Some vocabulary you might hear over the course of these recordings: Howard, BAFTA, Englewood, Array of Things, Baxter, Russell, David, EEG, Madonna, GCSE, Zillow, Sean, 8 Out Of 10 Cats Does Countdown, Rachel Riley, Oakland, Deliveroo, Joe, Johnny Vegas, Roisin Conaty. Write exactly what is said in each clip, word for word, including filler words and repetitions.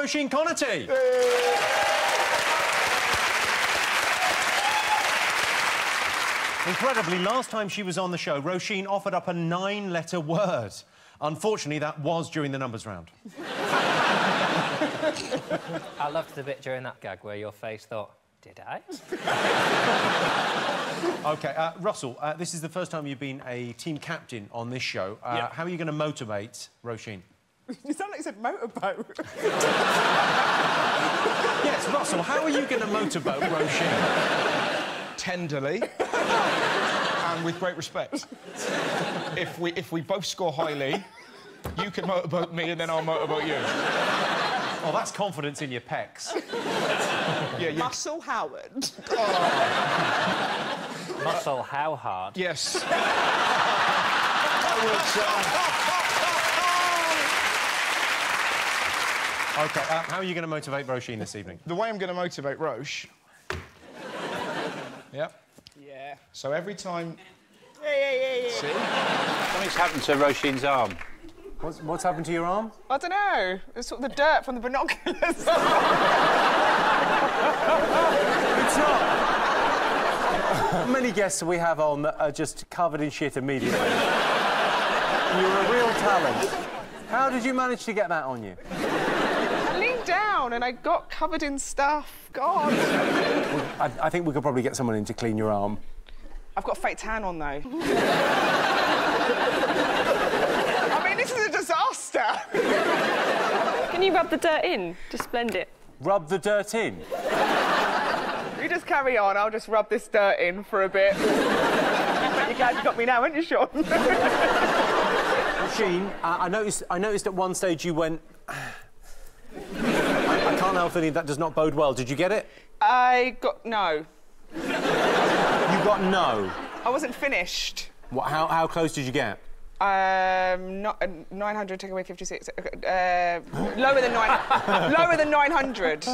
Roisin Conaty. Incredibly, last time she was on the show, Roisin offered up a nine-letter word. Unfortunately, that was during the numbers round. I loved the bit during that gag where your face thought, did I? OK, uh, Russell, uh, this is the first time you've been a team captain on this show. Uh, yeah. How are you going to motivate Roisin? You sound like you said motorboat. Yes, Russell, how are you going to motorboat Roisin? Tenderly. And with great respect. If we, if we both score highly, you can motorboat me and then I'll motorboat you. Oh, that's confidence in your pecs. Yeah, you... Russell Howard. Oh. Russell, how hard? Yes. Howard, uh... OK, uh, how are you going to motivate Roisin this evening? The way I'm going to motivate Roish... Yep. Yeah. So every time... Yeah, yeah, yeah, yeah. See? Something's happened to Roisin's arm. What's, what's happened to your arm? I don't know. It's sort of the dirt from the binoculars. It's not. Many guests we have on that are just covered in shit immediately. You're a real talent. How did you manage to get that on you? Down and I got covered in stuff. God. I, I think we could probably get someone in to clean your arm. I've got a fake tan on, though. I mean, this is a disaster. Can you rub the dirt in? Just blend it. Rub the dirt in? You just carry on. I'll just rub this dirt in for a bit. You're glad you got me now, aren't you, Sean? Roisin, uh, I noticed. I noticed at one stage you went. That does not bode well. Did you get it? I got no. You got no? I wasn't finished. What, how, how close did you get? Um, not, uh, nine hundred, take away fifty-six. Uh, lower than nine hundred. Lower than nine hundred.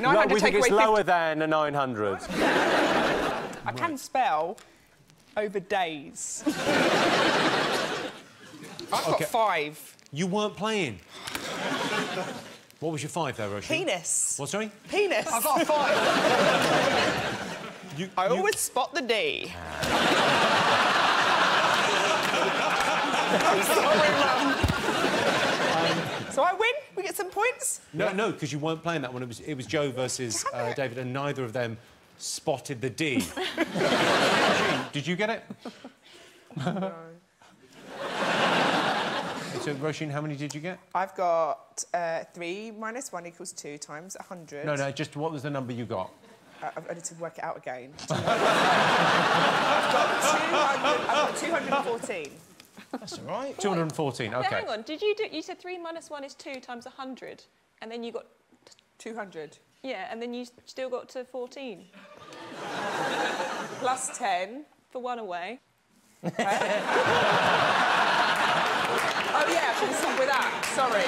nine hundred no, we take think away it's fifty... lower than a nine hundred. I can spell over days. I've okay. got five. You weren't playing. What was your five, though, Roisin? Penis. What, sorry? Penis. I've got a five. you, I you... always spot the D. I'm sorry, Mum. Um, so I win? We get some points? No, no, because you weren't playing that one. It was, it was Joe versus uh, David, and neither of them spotted the D. Did you get it? No. So, Roisin, how many did you get? I've got uh, three minus one equals two times a hundred. No, no, just what was the number you got? Uh, I need to work it out again. I've got two hundred and fourteen. That's all right. Two hundred and fourteen. Okay. Hang on. Did you do? You said three minus one is two times a hundred, and then you got two hundred. Yeah, and then you still got to fourteen. Plus ten for one away. Oh, yeah, I should have stopped with that. Sorry.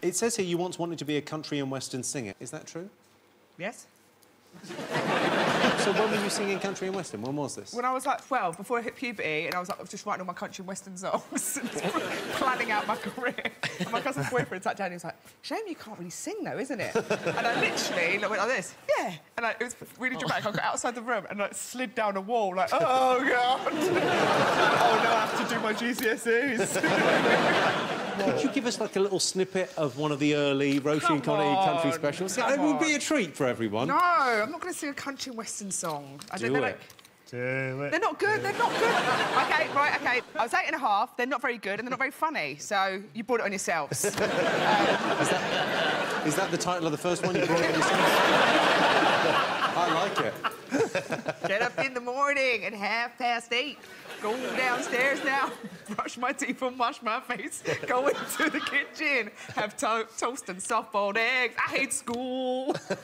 It says here you once wanted to be a country and western singer. Is that true? Yes. So when were you singing country and western? When was this? When I was, like, twelve, before I hit puberty, and I was, like, I was just writing all my country and western songs and planning out my career. And my cousin's boyfriend sat down and he was like, shame you can't really sing, though, isn't it? And I literally like, went like this, yeah. And like, it was really dramatic. I got outside the room and, like, slid down a wall, like, oh, God. Oh, no, I have to do my G C S Es. Could you give us, like, a little snippet of one of the early Roisin Conaty country specials? It would be a treat for everyone. No, I'm not going to sing a country and western song. I do it. Like... Do it. They're not good, do they're it. Not good. OK, right, OK. I was eight and a half, they're not very good and they're not very funny, so you brought it on yourselves. um... is, that, is that the title of the first one you brought it on yourselves? I like it. Get up in the morning at half past eight. Go downstairs now, brush my teeth and wash my face, go into the kitchen, have to toast and soft-boiled eggs. I hate school. OK,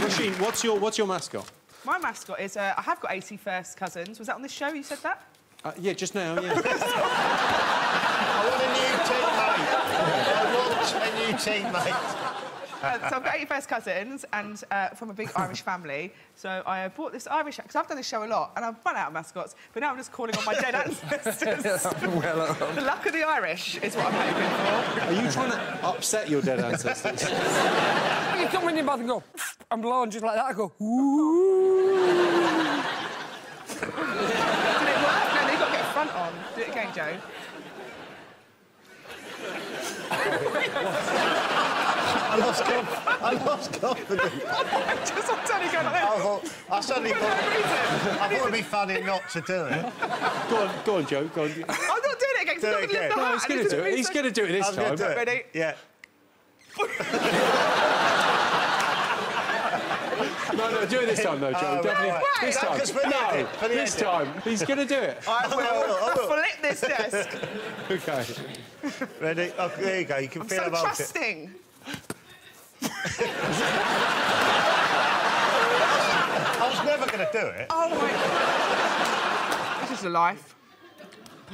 Roisin, what's your, what's your mascot? My mascot is... Uh, I have got eighty first cousins. Was that on this show you said that? Uh, yeah, just now, yeah. I want a new teammate. I want a new teammate. Uh, so I'm at your first cousins and uh, from a big Irish family. So I bought this Irish... Because I've done this show a lot and I've run out of mascots, but now I'm just calling on my dead ancestors. Well, the luck of the Irish is what I'm hoping for. Are you trying to upset your dead ancestors? You come in your bath and go, I'm blonde, just like that. I go, ooh. Did it work? No, you've got to get front on. Do it again, Joe. I lost confidence. I lost confidence. I just I totally go like this. I thought, I suddenly thought, I thought it'd be funny not to do it. Go on, go on, Joe. Go on. I'm not doing it again. Do it again. No, he's going to do it. He's going to do it this time. Ready? Yeah. No, no, do it this time, though, Joe. Uh, Definitely. No way. This time. No, no, this time. He's going to do it. I will. I will. Flip this desk. OK. Ready? Oh, there you go. You can I'm feel so about trusting. It. I was never going to do it. Oh, my God. This is the life.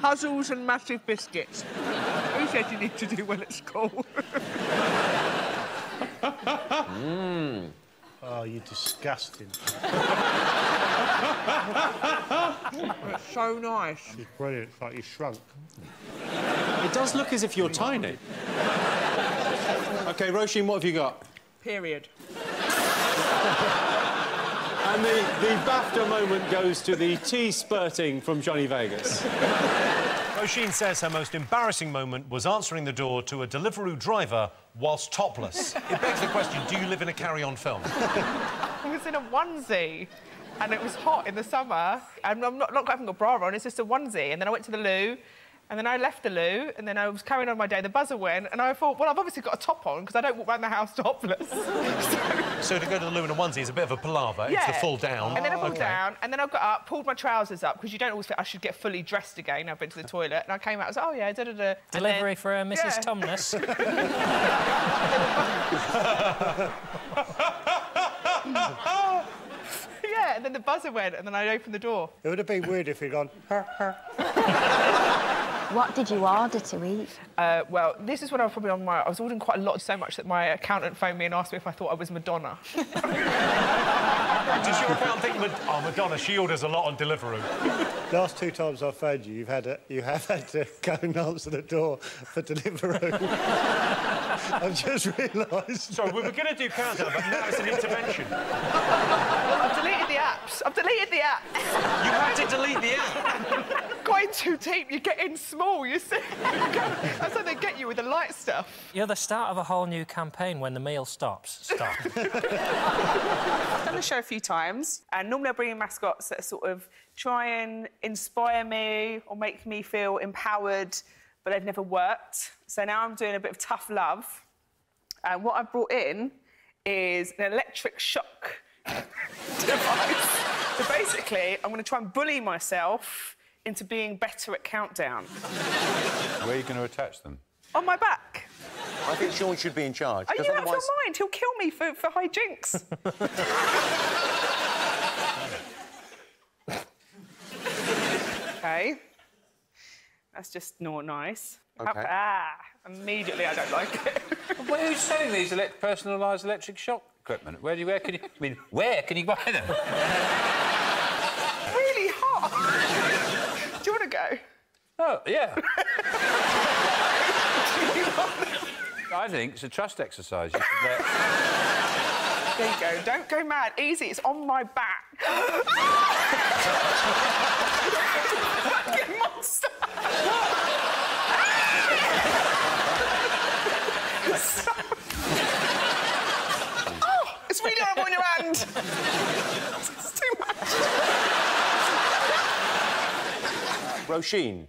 Puzzles and massive biscuits. Who said you need to do well at school? Mmm. Oh, you disgusting. It's so nice. It's brilliant. It's like you shrunk. It does look as if you're tiny. OK, Roisin, what have you got? Period. And the, the BAFTA moment goes to the tea spurting from Johnny Vegas. Roisin says her most embarrassing moment was answering the door to a Deliveroo driver whilst topless. It begs the question, do you live in a carry-on film? I was in a onesie, and it was hot in the summer, and I'm not, not having a bra on, it's just a onesie, and then I went to the loo, and then I left the loo, and then I was carrying on my day, the buzzer went, and I thought, well, I've obviously got a top on, because I don't walk round the house topless. so... so to go to the loo in a onesie is a bit of a palaver, yeah. It's a fall down. And then I pulled okay. down, and then I got up, pulled my trousers up, because you don't always think I should get fully dressed again. I've been to the toilet, and I came out, I was like, oh, yeah, da-da-da. Delivery then, for uh, Missus Yeah. Tomness. Yeah, and then the buzzer went, and then I opened the door. It would have been weird if he'd gone, her, her. What did you order to eat? Uh, well, this is when I was probably on my... I was ordering quite a lot, so much that my accountant phoned me and asked me if I thought I was Madonna. Did your accountant think... Mad oh, Madonna, she orders a lot on Deliveroo. Last two times I've phoned you, you've had a, you have had to go and answer the door for Deliveroo. I've just realised... Sorry, we were going to do countdown, but now it's an intervention. I've deleted the apps. I've deleted the apps. You had to delete the app? Going too deep, you get in small, you see. That's how they get you with the light stuff. You're the start of a whole new campaign when the meal stops. Stop. I've done the show a few times, and normally I bring in mascots that sort of try and inspire me or make me feel empowered, but they've never worked. So now I'm doing a bit of tough love. And what I've brought in is an electric shock device. So basically, I'm going to try and bully myself into being better at countdown. Where are you going to attach them? On my back. I think Sean should be in charge. Are you otherwise... out of your mind? He'll kill me for, for high jinks. OK. That's just not nice. Okay. How... Ah, immediately I don't like it. Well, who's selling these elect personalised electric shock equipment? Where do you... Where can you... I mean, where can you buy them? Really hot. Do you want to go? Oh, yeah. I think it's a trust exercise. You should let... There you go. Don't go mad. Easy. It's on my back. Fucking monster! Oh, it's really horrible on your hand. It's too much. Roisin.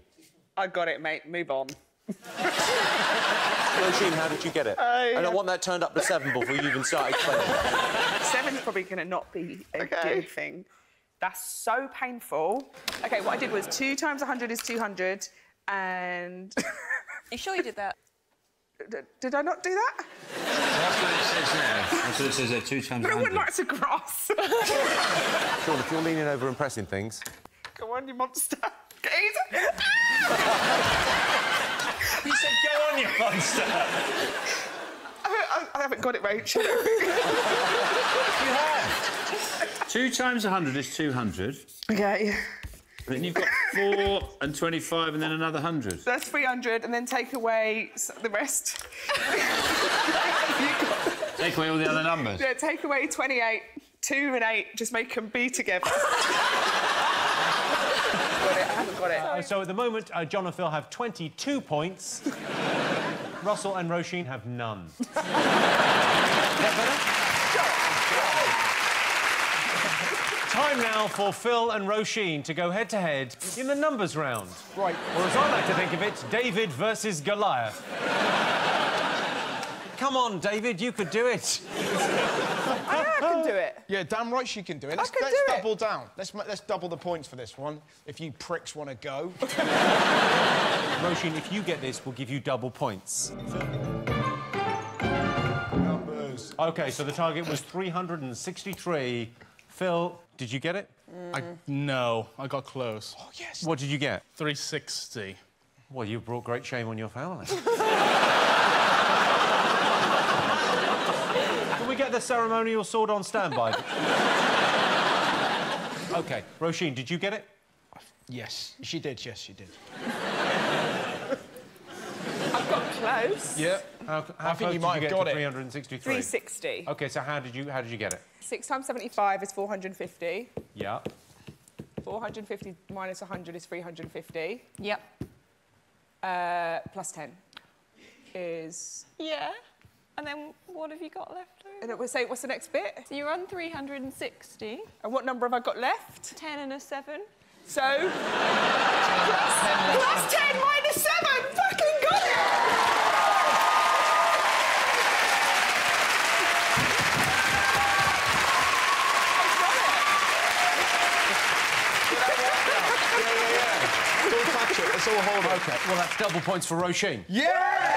I got it, mate. Move on. Roisin, how did you get it? Uh, and I want that turned up to seven before you even started playing. Seven's probably going to not be a okay. good thing. That's so painful. OK, what I did was two times one hundred is two hundred, and... You sure you did that? D did I not do that? That's what it says now. That's what it says there, two times one hundred. But I wouldn't like to grass. Sean, if you're leaning over and pressing things... Go on, you monster. You said, go on, you monster! I, I, I haven't got it, Rachel. You have. Two times a hundred is two hundred. OK. Then you've got four and twenty-five and then another one hundred. So that's three hundred and then take away the rest. Take away all the other numbers? Yeah, take away twenty-eight, two and eight, just make them be together. I haven't got it. Uh, so at the moment, uh, John and Phil have twenty-two points. Russell and Roisin have none. Is that better? Time now for Phil and Roisin to go head-to-head -head in the numbers round. Right. Or as I like to think of it, David versus Goliath. Come on, David, you could do it. I can do it. Yeah, damn right she can do it. Let's, I can let's do double it. down. Let's let's double the points for this one. If you pricks want to go, Roisin, if you get this, we'll give you double points. Numbers. Okay, so the target was three hundred sixty-three. Phil, did you get it? Mm. I, no, I got close. Oh yes. What did you get? three sixty. Well, you've brought great shame on your family. The ceremonial sword on standby. OK, Roisin, did you get it? Yes, she did, yes, she did. I've got close. Yeah. How, how I think you might have got it. three hundred sixty-three? three sixty. OK, so how did you, how did you get it? Six times seventy-five is four hundred fifty. Yeah. four hundred fifty minus one hundred is three hundred fifty. Yep. Uh, plus ten is... Yeah. And then what have you got left over? And it will say, what's the next bit? So you're on three hundred sixty. And what number have I got left? ten and a seven. So... plus, plus ten minus seven! Fucking got it! I've got it! Yeah, yeah, yeah. Don't touch it, it's all hold. OK, well, that's double points for Roisin. Yeah!